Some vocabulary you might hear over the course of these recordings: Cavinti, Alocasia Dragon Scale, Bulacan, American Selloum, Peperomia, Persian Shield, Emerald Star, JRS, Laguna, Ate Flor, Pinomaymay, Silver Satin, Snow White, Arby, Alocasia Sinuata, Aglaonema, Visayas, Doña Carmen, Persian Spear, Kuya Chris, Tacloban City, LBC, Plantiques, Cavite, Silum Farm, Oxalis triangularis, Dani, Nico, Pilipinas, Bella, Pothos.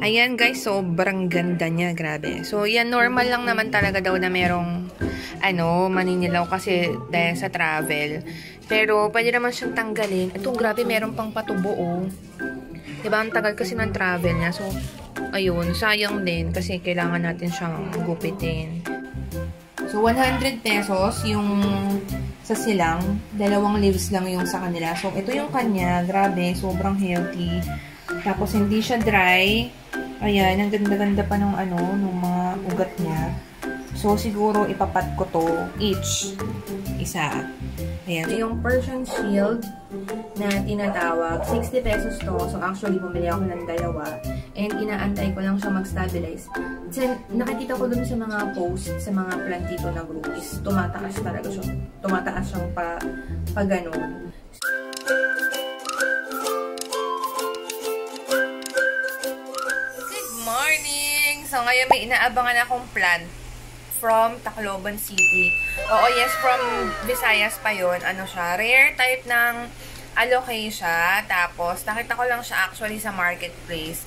Ayan guys, sobrang ganda niya, grabe. So yan, normal lang naman talaga daw na merong maninilaw kasi dahil sa travel. Pero pwede naman siyang tanggalin. Ito grabe, meron pang patubo oh. Diba ang tagal kasi ng travel niya. So ayun, sayang din kasi kailangan natin siyang gupitin. So 100 pesos yung sa silang, dalawang leaves lang yung sa kanila. So ito yung kanya, grabe, sobrang healthy. Tapos hindi siya dry. Ayan, ang ganda-ganda pa ng ng mga ugat niya. So siguro ipapat ko to each isa. Ayan, so yung Persian Shield na tinatawag, 60 pesos to. So actually bumili ako ng dalawa and inaantay ko lang siya mag-stabilize. Nakikita ko dun sa mga posts sa mga plantito na group is tumataas talaga siya. Tumataas siyang pa ganun. So, ngayon may inaabangan akong plant from Tacloban City. Oo, yes, from Visayas pa yun. Ano siya? Rare type ng alocasia. Tapos, nakita ko lang siya actually sa marketplace.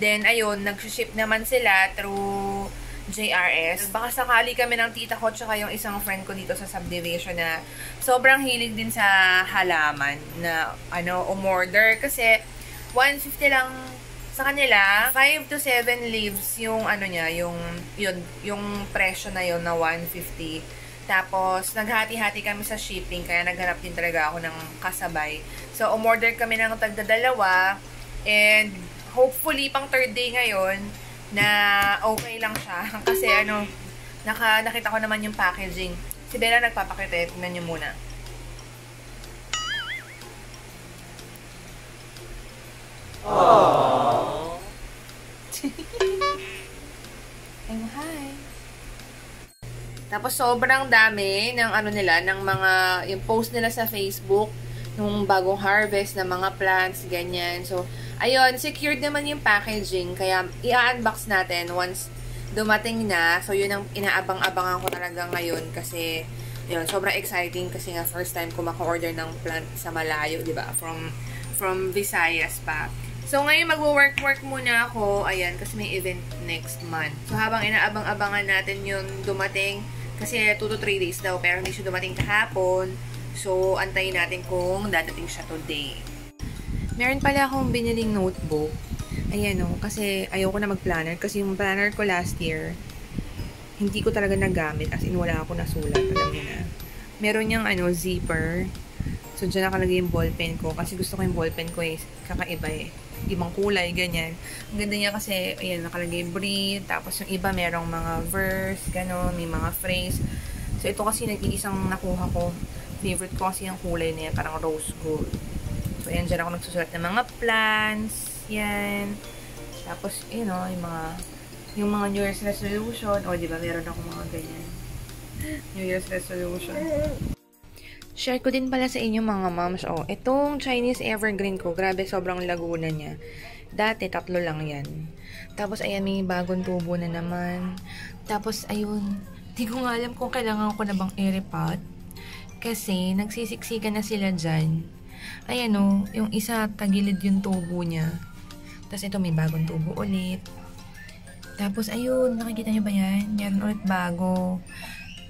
Then, ayun, nag-ship naman sila through JRS. Baka sakali kami ng tita ko tsaka yung isang friend ko dito sa subdivision na sobrang hilig din sa halaman na, umorder. Kasi, 150 lang sa kanila, 5 to 7 leaves yung niya, yung presyo na yun na 150. Tapos naghati-hati kami sa shipping kaya naghanap din talaga ako ng kasabay. So umorder kami ng tagdadalawa and hopefully pang third day ngayon na okay lang siya kasi nakita ko naman yung packaging. Si Bella nagpapakita, tignan niyo muna. Oh. Hi. Tapos sobrang dami ng nila, ng mga yung post nila sa Facebook nung bagong harvest ng mga plants ganyan. So ayun, secured naman yung packaging kaya i-unbox natin once dumating na. So yun ang inaabang-abangan ko talaga ngayon kasi yun, sobrang exciting kasi nga first time ko maka-order ng plant sa malayo, di ba? From Visayas pa. So, ngayon mag-work muna ako. Ayan, kasi may event next month. So, habang inaabang-abangan natin yung dumating, kasi 2 to 3 days daw, pero hindi siya dumating kahapon. So, antayin natin kung dadating siya today. Meron pala akong biniling notebook. Ayan o, kasi ayoko na mag-planner. Kasi yung planner ko last year, hindi ko talaga nagamit. As in, wala ako nasulat. Alam mo na. Meron yung zipper. So, dyan nakalagay yung ballpen ko. Kasi gusto ko yung ballpen ko eh. Kakaiba eh. Ibang kulay, ganyan. Ang ganda niya kasi, ayan, nakalagay breathe, tapos yung iba merong mga verse, gano'n, may mga phrase. So, ito kasi nag-iisang nakuha ko. Favorite ko kasi yung kulay na yan, parang rose gold. So, ayan, dyan ako nagsusulat ng mga plants, yan. Tapos, yung mga New Year's resolution, o, diba, meron ako mga ganyan. New Year's resolution. Share ko din pala sa inyo mga moms. Oh, itong Chinese evergreen ko, grabe sobrang laguna niya. Dati 3 lang 'yan. Tapos ayan may bagong tubo na naman. Tapos ayun, di ko nga alam kung kailangan ko na bang i-repot kasi nagsisiksikan na sila diyan. Ayan oh, yung isa tagilid yung tubo niya. Tapos ito may bagong tubo ulit. Tapos ayun, nakikita niyo ba 'yan? Meron ulit bago.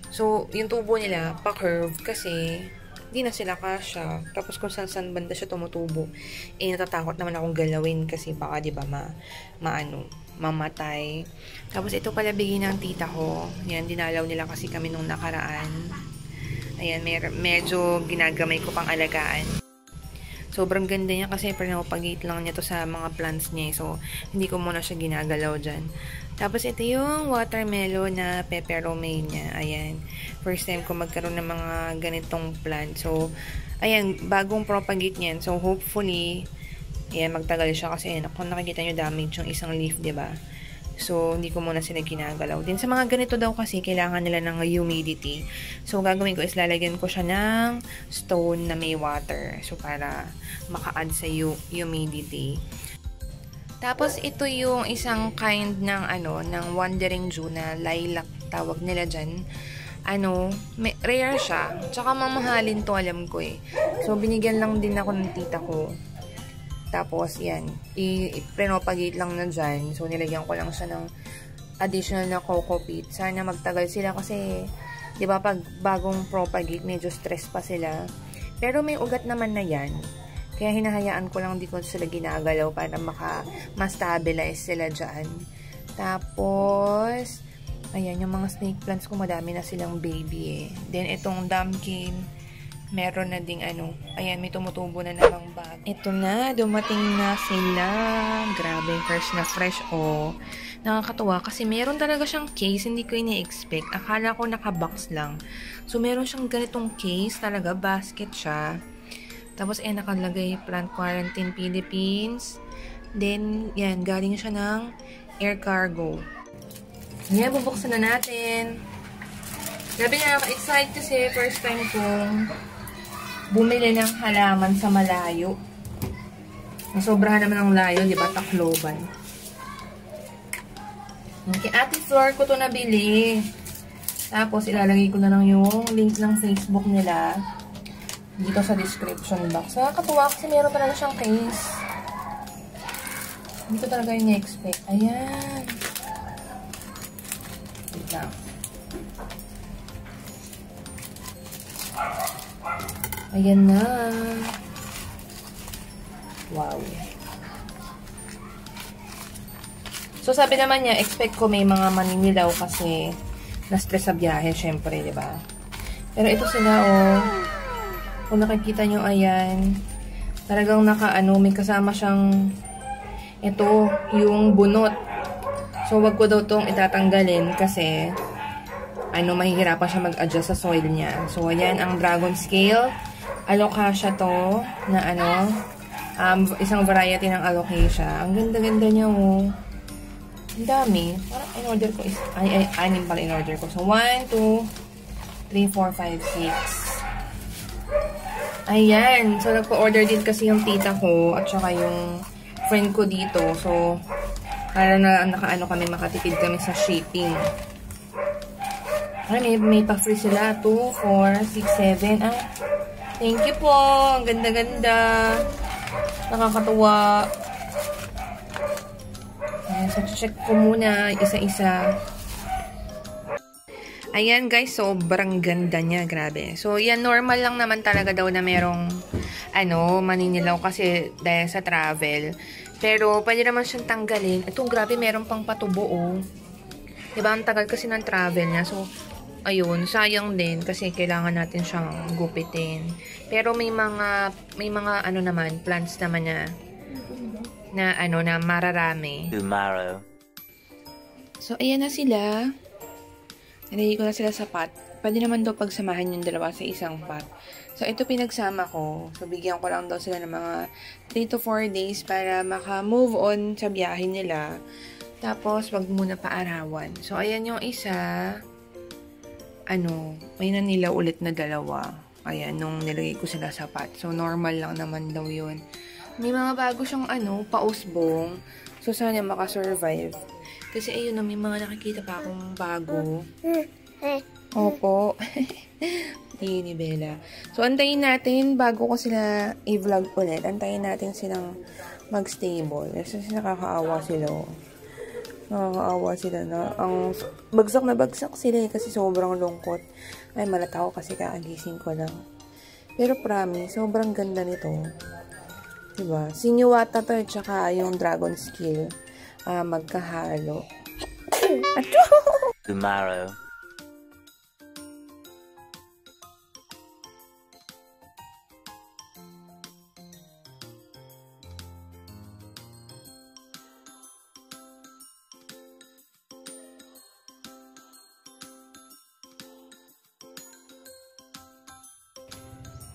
So, yung tubo nila pa-curve kasi hindi na sila kasya. Tapos kung saan banda siya tumutubo, eh natatakot naman akong galawin kasi baka di ba mamatay. Tapos ito pala bigyan ng tita ko. Yan, dinalaw nila kasi kami nung nakaraan. Ayan, medyo ginagamay ko pang alagaan. Sobrang ganda niya kasi pinapagit lang niya to sa mga plants niya. So, hindi ko muna siya ginagalaw dyan. Tapos ito yung watermelon na peperomia niya. Ayan. First time ko magkaroon ng mga ganitong plant. So, ayan, bagong propagate niyan. So, hopefully, ayan, magtagal siya kasi ayan, kung nakikita nyo damage yung isang leaf, diba? So, hindi ko muna sila ginagalaw. Din sa mga ganito daw kasi, kailangan nila ng humidity. So, gagawin ko is lalagyan ko siya ng stone na may water. So, para maka-add sa humidity. Tapos ito yung isang kind ng ng wandering Jew na lilac tawag nila diyan. Rare siya. Tsaka mamahalin to alam ko eh. So binigyan lang din ako ng tita ko. Tapos, yan. I-pinopagate lang na dyan. So, nilagyan ko lang siya ng additional na coco peat. Sana magtagal sila kasi, di ba, pag bagong propagate, medyo stress pa sila. Pero may ugat naman na yan. Kaya hinahayaan ko lang, di ko sila ginagalaw para maka-stabilize sila dyan. Tapos, ayan, yung mga snake plants ko, madami na silang baby eh. Then, itong dumpkin, meron na ding ano. Ayan, may tumutubo na namang bag. Ito na, dumating na sila. Grabe, fresh na fresh. Oh, nakakatuwa kasi meron talaga siyang case. Hindi ko ini-expect. Akala ko naka-box lang. So, meron siyang ganitong case talaga. Basket siya. Tapos, eh, nakalagay plant quarantine Philippines. Then, yan, galing siya ng air cargo. Yan, bubuksan na natin. Grabe, nakaka-excite kasi first time kong bumili ng halaman sa malayo. Nasobrahan naman ng layo, di ba? Tacloban. Okay, Ate Flor ko to nabili. Tapos, ilalagay ko na lang yung link ng Facebook nila dito sa description box. Nakakatuwa kasi meron talaga siyang case. Dito talaga yung na-expect. Ayan. Wait lang. Ayan na. Wow. So, sabi naman niya, expect ko may mga maninilaw kasi na-stress sa biyahe, syempre, di ba? Pero ito sila, oh. Kung nakikita nyo, ayan, talagang nakaano, may kasama siyang ito, yung bunot. So, wag ko daw itong itatanggalin kasi ano, mahihirapan siya mag-adjust sa soil niya. So, ayan, ang dragon scale. Alocasia to, na ano, isang variety ng alocasia. Ang ganda-ganda niya, oh. Ang dami. Parang in-order ko is, anim pala in-order ko. So, 1, 2, 3, 4, 5, 6. Ayan. So, nagpa-order din kasi yung tita ko at saka yung friend ko dito. So, para na nakaano kami, makatipid kami sa shipping. Ay, may pa-free sila. 2, 4, 6, 7. Ah, thank you po. Ang ganda-ganda. Nakakatuwa. Ayan. So, check ko muna. Isa-isa. Ayan guys, sobrang ganda niya, grabe. So, yan, normal lang naman talaga daw na merong, ano, maninilaw kasi dahil sa travel. Pero, pwede naman siyang tanggalin. Ito, grabe, meron pang patubo, oh. Diba, ang tagal kasi ng travel niya. So, ayun, sayang din kasi kailangan natin siyang gupitin. Pero, may mga ano naman, plants naman na mararami. Tomorrow. So, ayan na sila. Nilagay ko na sila sa pot. Pwede naman daw pagsamahan yung dalawa sa isang pot. So, ito pinagsama ko. So, bigyan ko lang daw sila ng mga 3 to 4 days para maka-move on sa biyahe nila. Tapos, wag muna paarawan. So, ayan yung isa. Ano, may nanila ulit na dalawa. Ayan, nung nilagay ko sila sa pot. So, normal lang naman daw yun. May mga bago siyang, ano, pausbong. So, sana makasurvive. Kasi ayun na, may mga nakikita pa akong bago. Opo. Hindi ni Bella. So, antayin natin bago ko sila i-vlog ulit. Antayin natin silang mag-stable. Kasi nakakaawa sila. Nakakaawa sila na. Ang bagsak na bagsak sila kasi sobrang lungkot. Ay, malataw kasi kaagising ko lang. Pero promise, sobrang ganda nito. Diba? Sinuata to at saka yung dragon scale. Magkahalo. Tomorrow.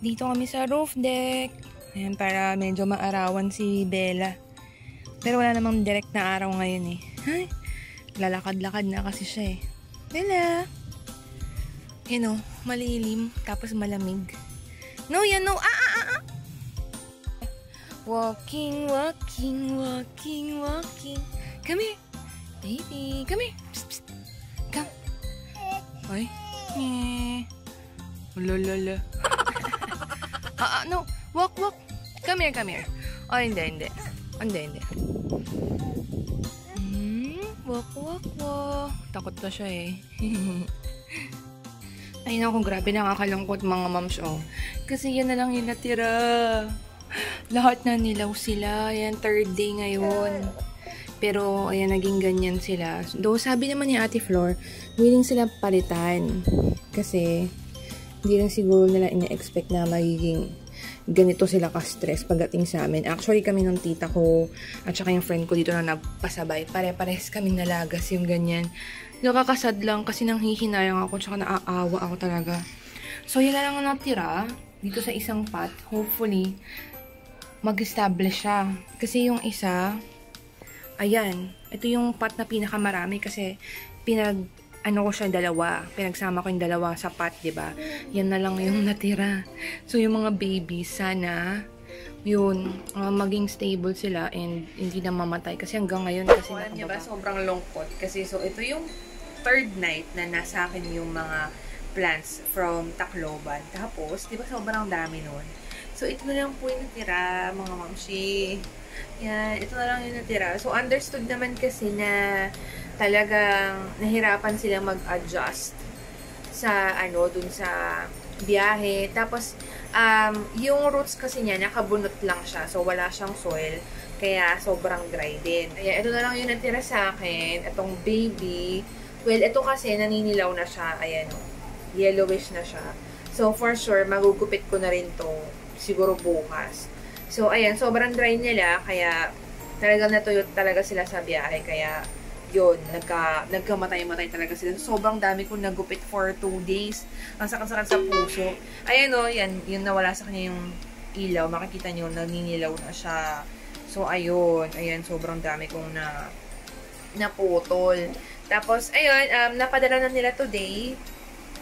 Dito kami sa roof deck. Ayan, para medyo maarawan si Bella. Pero wala namang direct na araw ngayon eh. Ay, lalakad-lakad na kasi siya eh. Bella! You know, malilim, tapos malamig. No, yan, no! Ah! Walking, walking, walking, walking. Come here! Baby, come here! Psst, psst. Come! Ay, nye. Lala. No! Walk, walk! Come here, come here. Oh, hindi. Wak. Takot na siya eh. Ay naku, grabe nakakalungkot mga moms oh. Kasi yan na lang yung natira. Lahat na nilaw sila. Ayan, third day ngayon. Pero ayan, naging ganyan sila. Though sabi naman ni Ate Flor, willing sila palitan. Kasi hindi lang siguro nila ina-expect na magiging ganito sila ka-stress pagdating sa amin. Actually, kami ng tita ko at saka yung friend ko dito na napasabay, pare-pares kami nalagas yung ganyan. Nakakasad lang kasi nang hihinayang ako at saka naaawa ako talaga. So, yun na lang natira dito sa isang pot. Hopefully, mag-establish siya. Kasi yung isa, ayan, ito yung pot na pinakamarami kasi ano ko siya, dalawa. Pinagsama ko yung dalawa sa pot, diba? Yan na lang yung natira. So, yung mga babies, sana, yun, maging stable sila and hindi na mamatay. Kasi hanggang ngayon, kasi nakababa. Sobrang lungkot. Kasi, so, ito yung third night na nasa akin yung mga plants from Tacloban. Tapos, diba, sobrang dami nun. So, ito na lang po yung natira, mga mamshi. Yan, ito na lang yung natira. So, understood naman kasi na talagang nahirapan silang mag-adjust sa dun sa biyahe. Tapos yung roots kasi niya nakabunot lang siya. So wala siyang soil kaya sobrang dry din. Ayan, ito na lang yung natira sa akin, itong baby. Well, ito kasi naninilaw na siya. Ayan, yellowish na siya. So for sure magugupit ko na rin 'to siguro bukas. So ayan, sobrang dry nila kaya talagang natuyot talaga sila sa biyahe kaya yun, nagkamatay-matay talaga sila. Sobrang dami kong nagupit for 2 days. Ang sakit-sakit sa puso. Ayan o, yan, yun nawala sa kanya yung ilaw. Makikita nyo, naninilaw na siya. So, ayun. Ayan, sobrang dami kong naputol. Tapos, ayun, napadala na nila today.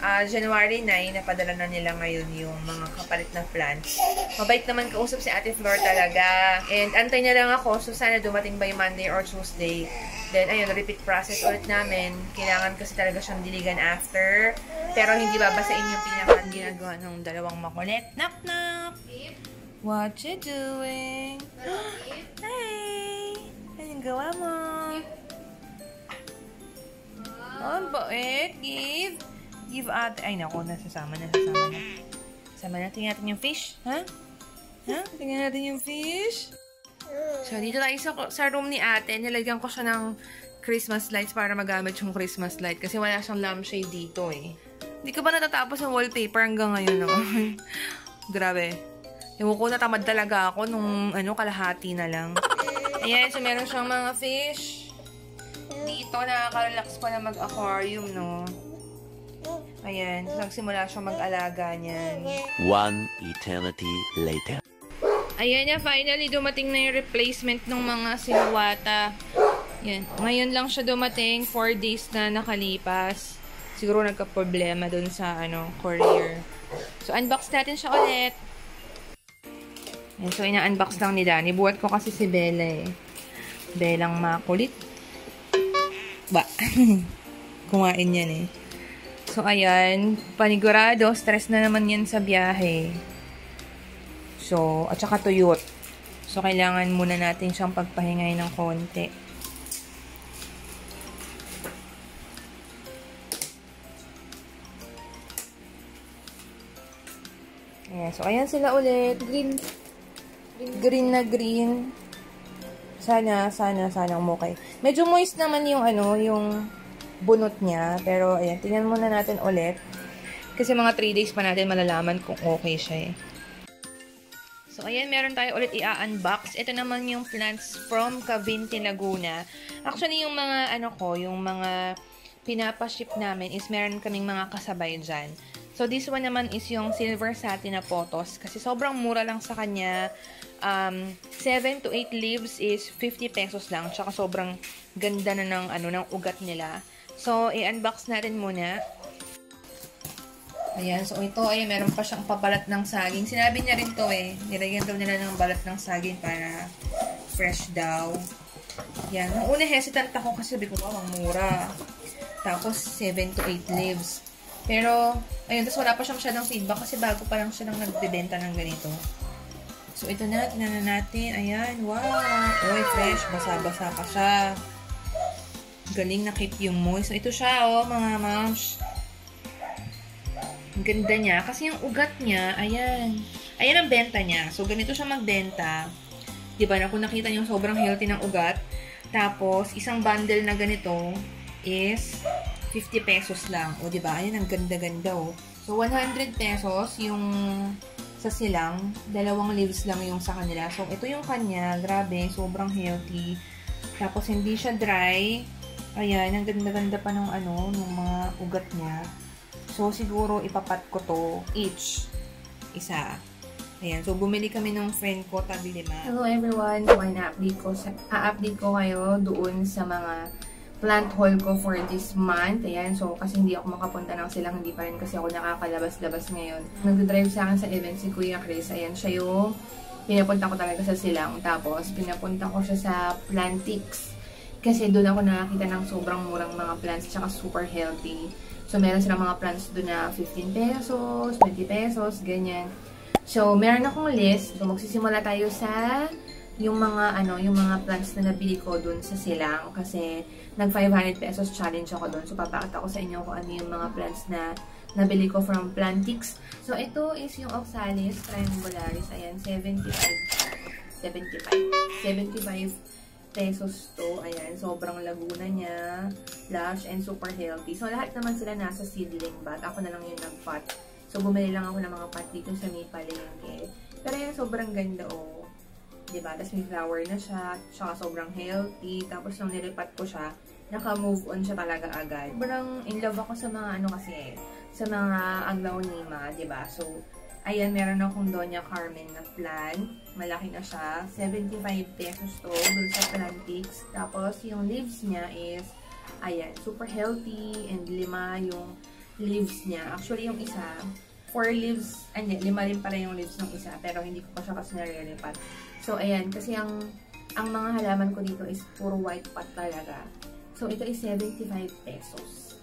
January 9, napadala na nila ngayon yung mga kapalit na plants. Mabait naman kausap si Ate Flor talaga. And antay na lang ako. So, sana dumating by Monday or Tuesday. Then, ayun, repeat process ulit namin. Kailangan kasi talaga siyang diligan after. Pero hindi babasain yung pinakang ginagawa ng dalawang makulit. Knock-knock! What you doing? Hi! Anong gawa mo? Oh, bait! Give! Give at ay nako, nasasama na. Sama na, tingnan natin yung fish, ha? Tingnan natin yung fish. So, dito tayo sa room ni ate. Nilagyan ko siya ng Christmas lights para magamit yung Christmas light. Kasi wala siyang lampshade dito, eh. Hindi ko pa natatapos yung wallpaper hanggang ngayon, no? Grabe. Ewan ko, natamad talaga ako nung, kalahati na lang. Ayan, so meron siyang mga fish. Dito, nakakarelax pa na mag-aquarium, no? Ayan, so nagsimula siyang mag-alaga niyan. One eternity later. Ayan na, finally dumating na yung replacement ng mga sinuata. Ayan, ngayon lang siya dumating, 4 days na nakalipas. Siguro nagka-problema dun sa, courier. So, unbox natin siya ulit. Ayan, so ina-unbox lang ni Dani. Buhat ko kasi si Bella eh. Bellang makulit. Ba, kumain yan eh. So, ayan. Panigurado. Stress na naman yan sa biyahe. So, at saka tuyot. So, kailangan muna natin siyang pagpahingay ng konti. Ayan. So, ayan sila ulit. Green na green. Sana umukay. Medyo moist naman yung, yung bunot niya. Pero, ayan. Tingnan muna natin ulit. Kasi mga 3 days pa natin malalaman kung okay siya eh. So, ayan. Meron tayo ulit i-unbox. Ito naman yung plants from Cavinti, Laguna. Actually, yung mga, yung mga pinapaship namin is meron kaming mga kasabay dyan. So, this one naman is yung Silver Satin Pothos. Kasi sobrang mura lang sa kanya. 7 to 8 leaves is 50 pesos lang. Tsaka sobrang ganda na ng, ng ugat nila. So, i-unbox natin muna. Ayan. So, ito ay meron pa siyang pabalat ng saging. Sinabi niya rin to eh. Nilagyan daw nila ng balat ng saging para fresh daw. Ayan. Nung una, hesitant ako kasi sabi ko, ang mura. Tapos, 7 to 8 leaves. Pero, ayun. Tapos, wala pa siyang masyadong feedback kasi bago pa lang siya nang nagbibenta ng ganito. So, ito na. Tingnan natin. Ayan. Wow! Oy, fresh. Basa-basa pa siya. Galing na keep yung moist. So, ito siya, oh, mga moms. Ang ganda niya. Kasi yung ugat niya, ayan. Ayan ang benta niya. So, ganito siya magbenta. Diba na kung nakita niyo, sobrang healthy ng ugat. Tapos, isang bundle na ganito is 50 pesos lang. O, diba? Ayan, ang ganda-ganda, oh. So, 100 pesos yung sa silang, dalawang leaves lang yung sa kanila. So, ito yung kanya. Grabe, sobrang healthy. Tapos, hindi siya dry. Ayan, ang ganda-ganda pa ng ano, ng mga ugat niya. So, siguro, ipapat ko to each. Isa. Ayan. So, bumili kami ng friend ko, tabi-lima. Hello, everyone. So, a-update ko kayo doon sa mga plant haul ko for this month. Ayan. So, kasi hindi ako makapunta ng silang, hindi pa rin kasi ako nakakalabas-labas ngayon. Nagdadrive sa akin sa event si Kuya Chris. Ayan, siya yung pinapunta ko talaga sa silang. Tapos, pinapunta ko siya sa Plantiques. Kasi doon ako nakakita ng sobrang murang mga plants tsaka super healthy. So, meron silang mga plants doon na 15 pesos, 20 pesos, ganyan. So, meron akong list. So, magsisimula tayo sa yung mga plants na nabili ko dun sa silang kasi nag 500 pesos challenge ako dun. So, papakita ko sa inyo kung ano yung mga plants na nabili ko from Plantiques. So, ito is yung Oxalis triangularis. Ayan, 75 pesos to. Ayan, sobrang laguna niya. Lush and super healthy. So, lahat naman sila nasa seedling bag. Ako na lang yung nag-pot. So, bumili lang ako ng mga pot dito sa may palengke. Pero ayan, sobrang ganda, oh. Diba? Tapos may flower na siya, tsaka sobrang healthy. Tapos nung nilipat ko siya, naka-move on siya talaga agad. Sobrang in love ako sa mga ano kasi, sa mga Aglaonema, diba? So, ayan, meron akong Doña Carmen na plant. Malaki na siya. 75 pesos to, dun sa Plantiques. Tapos, yung leaves niya is, ayan, super healthy. And 5 yung leaves niya. Actually, yung isa, 4 leaves, and 5 rin pala yung leaves ng isa, pero hindi ko pa siya kasi nare-lipat. So, ayan, kasi ang mga halaman ko dito is puro white pot talaga. So, ito is 75 pesos.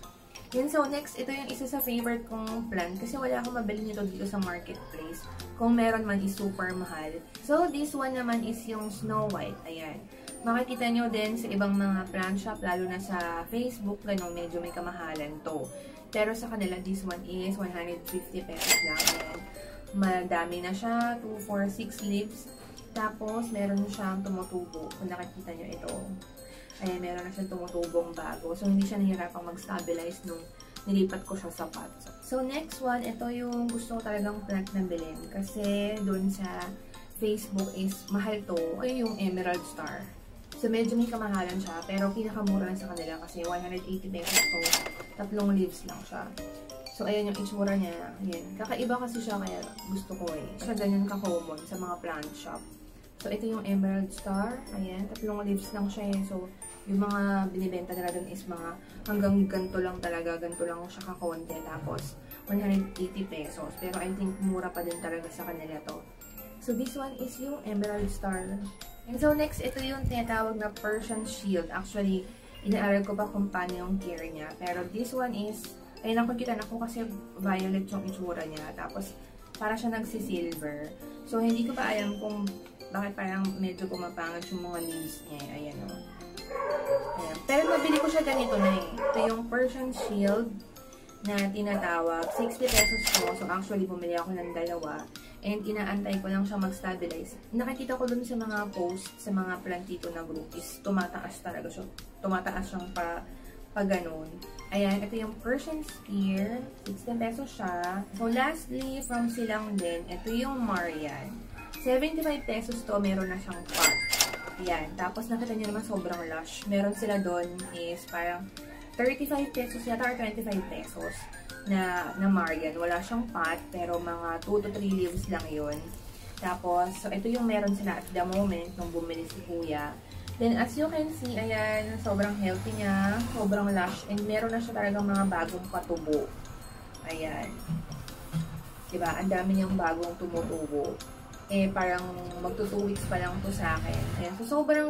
Yun, so next, ito yung isa sa favorite kong plant kasi wala akong mabili nito dito sa marketplace. Kung meron man is super mahal. So, this one naman is yung Snow White, ayan. Makikita nyo din sa ibang mga plant shop, lalo na sa Facebook, ganun, medyo may kamahalan to. Pero sa kanila, this one is 150 pesos lang. Madami na siya. 2, 4, 6 leaves. Tapos, meron siyang tumutubo. Kung nakikita nyo ito. Ayan, meron na siyang tumutubong bago. So, hindi siya nahirapang mag-stabilize nung nilipat ko siya sa pot. So, next one, ito yung gusto ko talagang plant na bilhin. Kasi, dun sa Facebook is mahal to. Ay, yung Emerald Star. So, medyo may kamahalan siya, pero pinakamura sa kanila kasi 180 pesos to, 3 leaves lang siya. So, ayan yung itsura niya. Ayan. Kakaiba kasi siya, kaya gusto ko eh. Siya ganyan ka-common sa mga plant shop. So, ito yung Emerald Star. Ayan, 3 leaves lang siya eh. So, yung mga binibenta nila dun is mga hanggang ganito lang talaga. Ganito lang siya kakonte. Tapos, 180 pesos. Pero I think mura pa din talaga sa kanila to. So, this one is yung Emerald Star. And so, next, ito yung tinatawag na Persian Shield. Actually, inaaral ko pa kung paano yung care niya. Pero this one is, ayun ang kikita na ko kasi violet yung itsura niya. Tapos, para siya nagsisilver. So, hindi ko pa alam kung bakit parang medyo kumapangat yung mga leaves niya. Ayan o. Ayan. Pero mabili ko siya ganito na eh. Ito yung Persian Shield na tinatawag. 60 pesos ko. So, actually, bumili ako ng dalawa. And inaantay ko lang siya mag-stabilize. Nakikita ko dun sa mga posts, sa mga plantito na group is tumataas talaga siya. Tumataas siyang pa ganun. Ayan, ito yung Persian Spear. 16 pesos siya. So, lastly, from silang din, ito yung Marian. 75 pesos to, meron na siyang pot. Ayan, tapos nakita nyo naman sobrang lush. Meron sila dun is parang 35 pesos yata or 25 pesos. Na Marian. Wala siyang pot, pero mga 2 to 3 leaves lang yun. Tapos, so ito yung meron sila at the moment nung bumili si Kuya. Then, as you can see, ayan, sobrang healthy niya, sobrang lush, and meron na siya talagang mga bagong patubo. Ayan. Diba? Ang dami niyang bagong tumutubo. Eh, parang magto-2 weeks pa lang to sa akin. Ayan. So, sobrang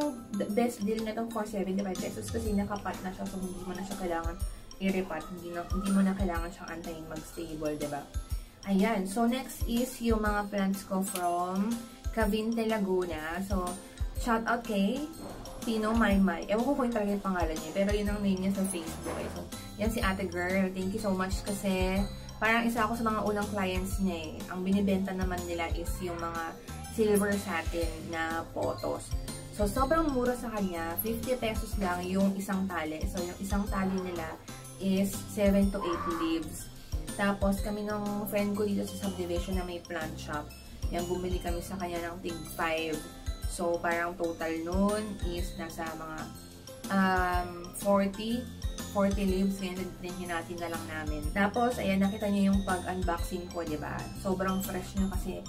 best deal na itong for 75 pesos kasi nakapat na siya, so hindi mo na siya kailangan i-repat. Hindi mo na kailangan siyang antayin mag-stable, diba? Ayan. So, next is yung mga plants ko from Cavinte, Laguna. So, shout out kay Pinomaymay. Ewan ko kung talaga yung pangalan niya, pero yun ang name niya sa Facebook. So, yan si Ate Girl. Thank you so much kasi parang isa ako sa mga unang clients niya eh. Ang binibenta naman nila is yung mga silver satin na pothos. So, sobrang mura sa kanya. 50 pesos lang yung isang tali. So, yung isang tali nila is 7 to 8 leaves. Tapos, kami ng friend ko dito sa subdivision na may plant shop. Yan, bumili kami sa kanya ng tig 5. So, parang total nun is nasa mga 40 leaves. Yan, hinati na lang namin. Tapos, ayan, nakita nyo yung pag-unboxing ko, diba? Sobrang fresh nyo kasi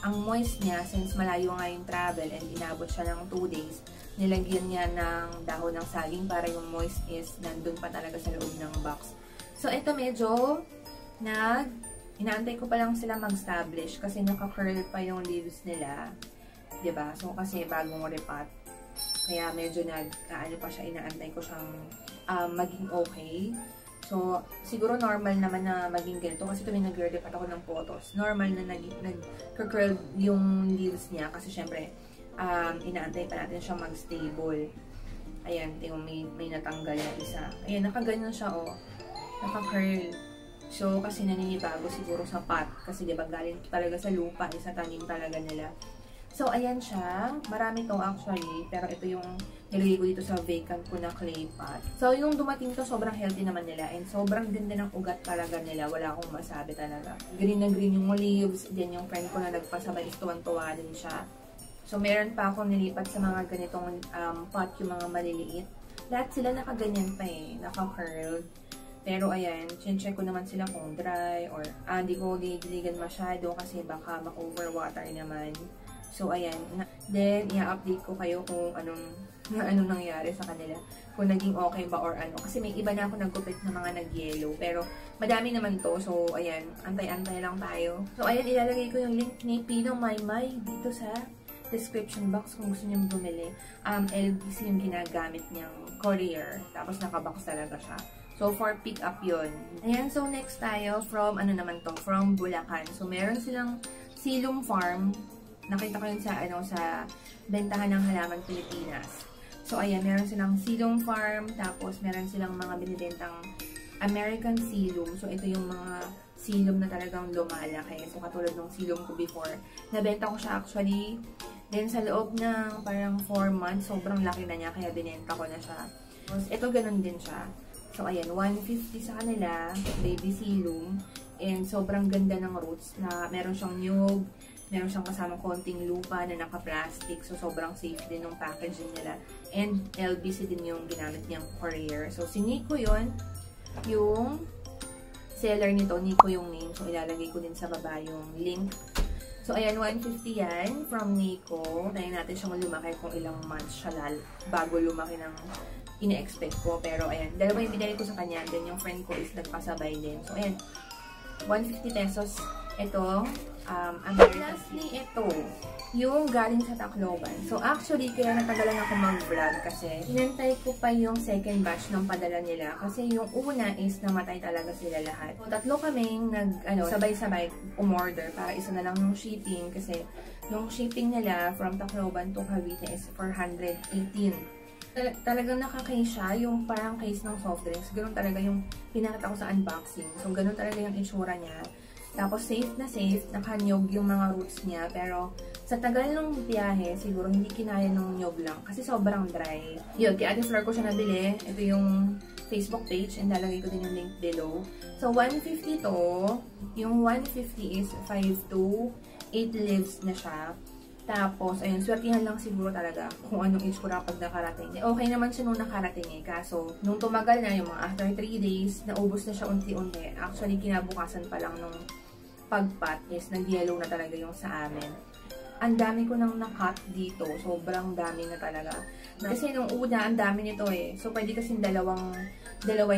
ang moist niya, since malayo nga yung travel and inabot siya ng 2 days, nilagyan niya ng dahon ng saging para yung moist is nandun pa talaga sa loob ng box. So, ito medyo inaantay ko pa lang sila mag-establish kasi naka-curl pa yung leaves nila. Diba? So, kasi bagong repot. Kaya medyo nag-ano pa siya, inaantay ko siyang maging okay. So, siguro normal naman na maging ganito kasi tuwing nag-repat ako ng photos. Normal na nag-curl yung leaves niya kasi syempre inaantay pa natin siyang mag-stable. Ayan, tingnan may natanggal na isa. Ayan, nakaganyan siya oh. Naka-curl. So, kasi naninibago siguro sa pot kasi diba galing talaga sa lupa, isa tanim talaga nila. So, ayan siya. Marami to actually, pero ito yung nilagay ko dito sa vacant ko na clay pot. So, yung dumating to, sobrang healthy naman nila. And sobrang ganda ng ugat talaga nila. Wala akong masabi talaga. Green na green yung leaves. Then, yung friend ko na nagpasabay is tuwan-tuwa din siya. So, meron pa akong nilipat sa mga ganitong pot, yung mga maliliit. Lahat sila nakaganyan pa eh. Naka-curled. Pero, ayan, chin-check ko naman sila kung dry or hindi ko didiligan masyado kasi baka mag-overwater naman. So, ayan. Then, i-update ko kayo kung anong nangyari sa kanila. Kung naging okay ba or ano. Kasi may iba na ako nagkupit ng mga nag-yellow. Pero, madami naman to. So, ayan. Antay-antay lang tayo. So, ayan. Ilalagay ko yung link ni Pinomaymay dito sa description box kung gusto niyong bumili. LBC yung ginagamit niyang courier. Tapos, nakabox talaga siya. So, for pick-up yun. Ayan. So, next tayo from, from Bulacan. So, meron silang Silum Farm. Nakita ko yun sa, sa bentahan ng halaman Pilipinas. So, ayan, meron silang Silum Farm, tapos meron silang mga binibentang American Selloum. So, ito yung mga silum na talagang lumalaki. So, katulad ng silum ko before. Nabenta ko siya actually. Then, sa loob ng parang 4 months, sobrang laki na niya, kaya binenta ko na siya. Tapos, ito ganun din siya. So, ayan, 150 sa kanila, baby silum. And, sobrang ganda ng roots na meron siyang nyug. Meron siyang kasamang konting lupa na naka-plastic. So, sobrang safe din yung packaging nila. And, LBC din yung ginamit niyang courier. So, si Nico yun, yung seller nito. Nico yung name. So, ilalagay ko din sa baba yung link. So, ayan, 150 yan from Nico. Tayin natin siyang lumaki kung ilang months siya bago lumaki ng ina-expect ko. Pero, ayan, dalawa yung binili ko sa kanya. Then, yung friend ko is nagpasabay din. So, ayan, 150 pesos. Ito, lastly, ito, yung galing sa Tacloban. So, actually, kaya natagalan ako mag-vlog kasi hinantay ko pa yung second batch ng padala nila kasi yung una is namatay talaga sila lahat. So, tatlo kaming sabay-sabay umorder para isa na lang yung shipping kasi yung shipping nila from Tacloban to Cavite is 418. Talagang naka-case siya, yung parang case ng soft drinks. Ganun talaga yung pinakita ko sa unboxing. So, ganun talaga yung itsura niya. Tapos, safe na safe. Nakanyog yung mga roots niya. Pero, sa tagal ng biyahe, siguro hindi kinaya ng nyog lang. Kasi sobrang dry. Yun, kay Ate Flor ko siya nabili. Ito yung Facebook page. And lalagay ko din yung link below. So, 150 to. Yung 150 is 5 to 8 leaves na siya. Tapos, ayun, swertihan lang siguro talaga kung anong itsura pag nakarating. Okay naman siya nung nakarating eh. Kaso, nung tumagal na yung mga after 3 days, naubos na siya unti-unti. Actually, kinabukasan pa lang nung pagpat is nag-yellow na talaga yung sa amin. Ang dami ko nang nakat dito. Sobrang dami na talaga. Kasi nung una, ang dami nito eh. So, pwede kasing dalawa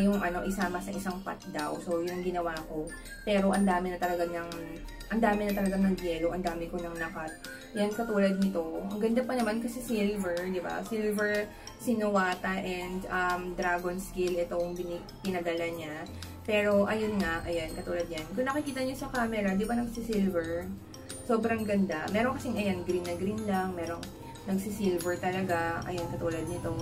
yung isama sa isang pot daw. So, yun ang ginawa ko. Pero, ang dami na talaga niyang, ang dami na talaga ng yellow. Ang dami ko nang nakat. Yan, katulad nito. Ang ganda pa naman kasi silver, di ba? Silver Sinuata and Dragon Scale, itong pinadala niya. Pero, ayun nga, ayan, katulad yan. Kung nakikita niyo sa camera, di ba nagsisilver? Sobrang ganda. Meron kasing, ayan, green na green lang. Merong nagsisilver talaga. Ayan, katulad nito.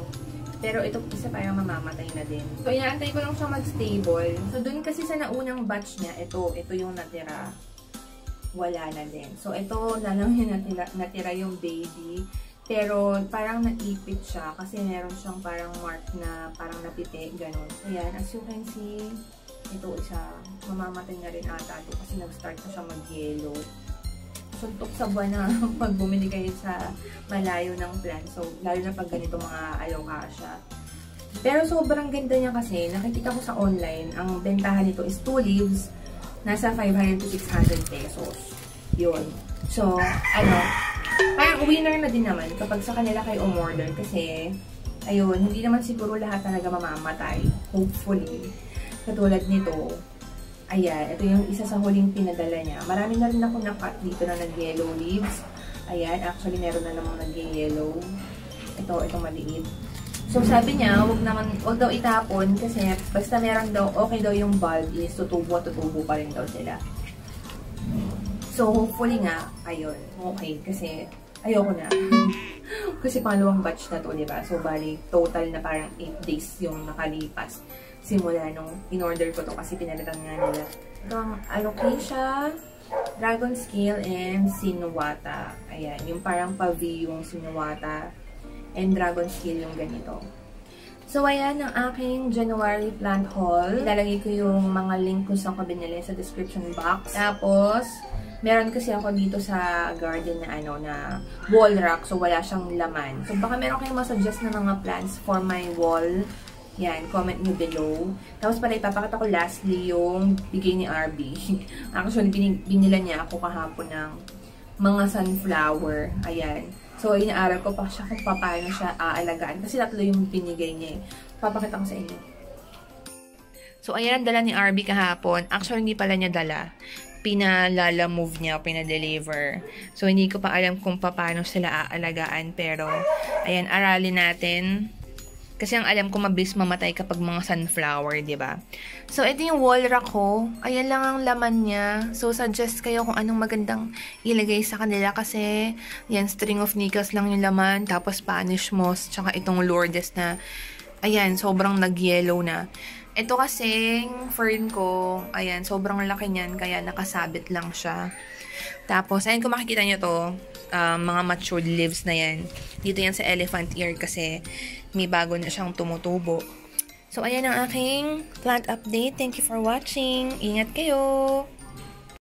Pero itong isa parang mamamatay na din. So, inaantay ko lang siya mag-stable. So, dun kasi sa naunang batch niya, ito yung natira. Wala na din. So, ito na lang yung natira yung baby. Pero, parang naipit siya. Kasi meron siyang parang mark na parang napite. Ganun. Ayan, as you can see, ito isa. Mamamatay na rin ata ito. Kasi nag-start na siya mag-yellow. Suntok sa buwan na pag bumili kayo sa malayo ng plant. So, lalo na pag ganito mga alocasia. Pero sobrang ganda niya kasi, nakikita ko sa online, ang bentahan nito is 2 leaves, nasa 500 to 600 pesos. Yun. So, ano, parang winner na din naman kapag sa kanila kayo umorder kasi, ayun, hindi naman siguro lahat talaga mamamatay. Hopefully. Katulad nito, ayan, ito yung isa sa huling pinadala niya. Marami na rin ako na-cut dito na nag-yellow leaves. Ayan, actually meron na namang nag-yellow. Ito maliit. So sabi niya, huwag naman, huwag daw itapon kasi basta meron daw, okay daw yung bulb is tutubo pa rin daw sila. So hopefully nga, ayun, okay kasi ayoko na. Kasi pangalawang batch na to, diba? So bali, total na parang 8 days yung nakalipas. Simula nung in-order ko to kasi pinalitan nga nila. Ito ang Alocasia, Dragon Scale, and Sinuata. Ayan, yung parang pavi yung Sinuata, and Dragon Scale yung ganito. So, ayan ang aking January plant haul. Ilalagay ko yung mga link ko sa kabinili sa description box. Tapos, meron kasi ako dito sa garden na ano, na wall rack. So, wala siyang laman. So, baka meron kayong masuggest na mga plants for my wall. Yan, comment nyo below. Tapos pala ipapakita ko lastly yung bigay ni Arby. Actually, binila niya ako kahapon ng mga sunflower. Ayan. So, inaaral ko pa siya kung paano siya aalagaan. Kasi tatlo yung binigay niya. Papakita ko sa inyo. So, ayan ang dala ni Arby kahapon. Actually, hindi pala niya dala. Pinalala-move niya, pinadeliver. So, hindi ko pa alam kung paano sila aalagaan. Pero, ayan, aralin natin. Kasi ang alam ko mabilis mamatay kapag mga sunflower, diba? So, ito yung wall rack ko. Ayan lang ang laman niya. So, suggest kayo kung anong magandang ilagay sa kanila kasi yan, string of needles lang yung laman. Tapos, Spanish moss. Tsaka itong Lourdes na, ayan, sobrang nag-yellow na. Ito kasing fern ko, ayan, sobrang laki niyan. Kaya nakasabit lang siya. Tapos, ayan kung makikita nyo to, mga matured leaves na yan. Dito yan sa elephant ear kasi may bago na siyang tumutubo. So, ayan ang aking plant update. Thank you for watching. Ingat kayo!